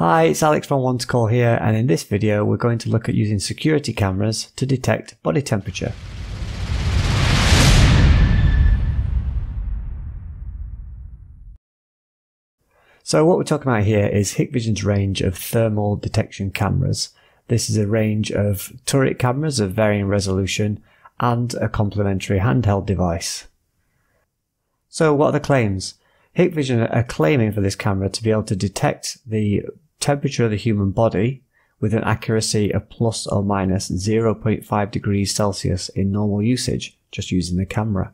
Hi, it's Alex from One2Call here, and in this video we're going to look at using security cameras to detect body temperature. So what we're talking about here is Hikvision's range of thermal detection cameras. This is a range of turret cameras of varying resolution and a complementary handheld device. So what are the claims? Hikvision are claiming for this camera to be able to detect the temperature of the human body with an accuracy of plus or minus 0.5 degrees Celsius in normal usage, just using the camera.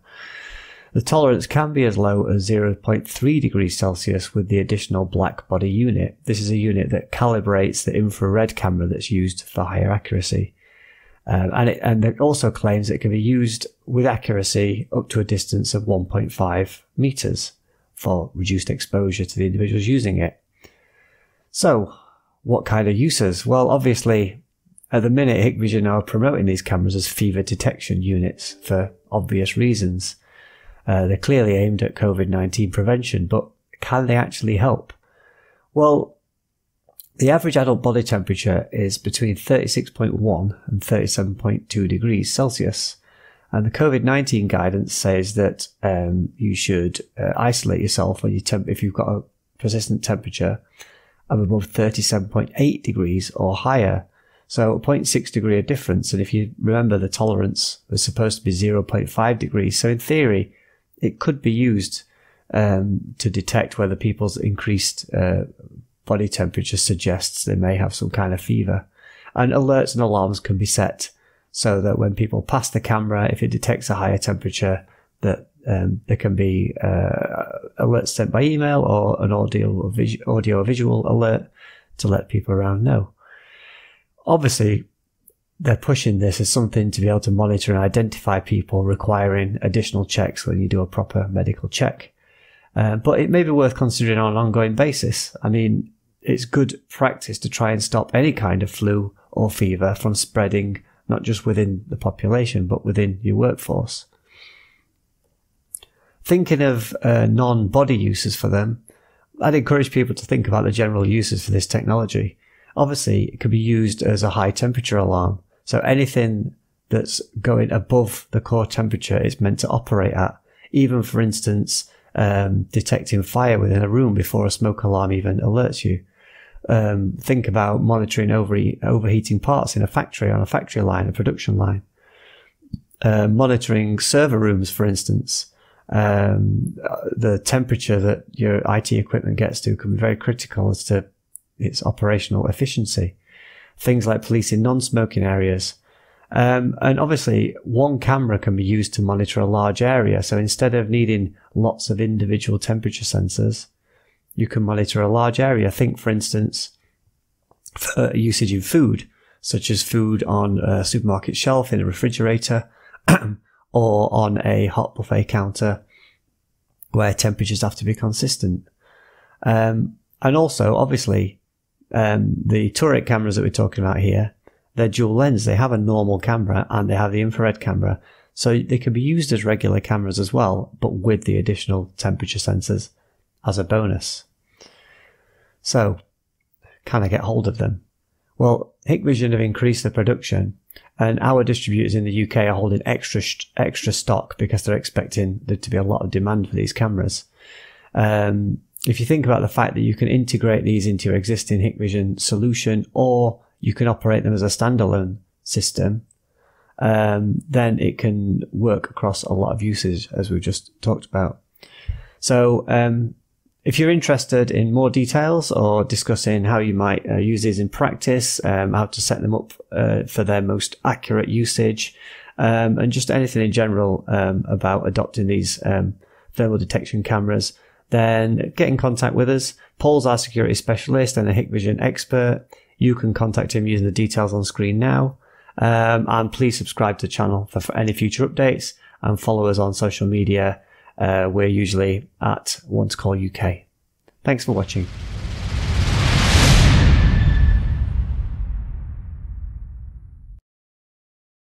The tolerance can be as low as 0.3 degrees Celsius with the additional black body unit. This is a unit that calibrates the infrared camera that's used for higher accuracy. And it also claims it can be used with accuracy up to a distance of 1.5 meters for reduced exposure to the individuals using it. So, what kind of uses? Well, obviously, at the minute, Hikvision are promoting these cameras as fever detection units for obvious reasons. They're clearly aimed at COVID-19 prevention, but can they actually help? Well, the average adult body temperature is between 36.1 and 37.2 degrees Celsius. And the COVID-19 guidance says that you should isolate yourself when if you've got a persistent temperature of above 37.8 degrees or higher. So a 0.6 degree of difference. And if you remember, the tolerance was supposed to be 0.5 degrees. So in theory, it could be used to detect whether people's increased body temperature suggests they may have some kind of fever. And alerts and alarms can be set so that when people pass the camera, if it detects a higher temperature, that there can be alerts sent by email or an audio or visual alert to let people around know. Obviously, they're pushing this as something to be able to monitor and identify people requiring additional checks when you do a proper medical check. But it may be worth considering on an ongoing basis. I mean, it's good practice to try and stop any kind of flu or fever from spreading, not just within the population, but within your workforce. Thinking of non-body uses for them, I'd encourage people to think about the general uses for this technology. Obviously, it could be used as a high temperature alarm. So anything that's going above the core temperature is meant to operate at. Even, for instance, detecting fire within a room before a smoke alarm even alerts you. Think about monitoring overheating parts in a factory, on a factory line, a production line. Monitoring server rooms, for instance. The temperature that your IT equipment gets to can be very critical as to its operational efficiency. Things like policing non-smoking areas. And obviously, one camera can be used to monitor a large area. So instead of needing lots of individual temperature sensors, you can monitor a large area. Think, for instance, for usage in food, such as food on a supermarket shelf, in a refrigerator, or on a hot buffet counter where temperatures have to be consistent. And also, obviously, the turret cameras that we're talking about here, they're dual lens. They have a normal camera and they have the infrared camera. So they can be used as regular cameras as well, but with the additional temperature sensors as a bonus. So, can I get hold of them? Well, Hikvision have increased the production, and our distributors in the UK are holding extra stock because they're expecting there to be a lot of demand for these cameras. If you think about the fact that you can integrate these into your existing Hikvision solution, or you can operate them as a standalone system, then it can work across a lot of uses, as we've just talked about. So if you're interested in more details or discussing how you might use these in practice, how to set them up for their most accurate usage, and just anything in general about adopting these thermal detection cameras, then get in contact with us. Paul's our security specialist and a Hikvision expert. You can contact him using the details on screen now. And please subscribe to the channel for any future updates, and follow us on social media. We're usually at One2Call UK. Thanks for watching.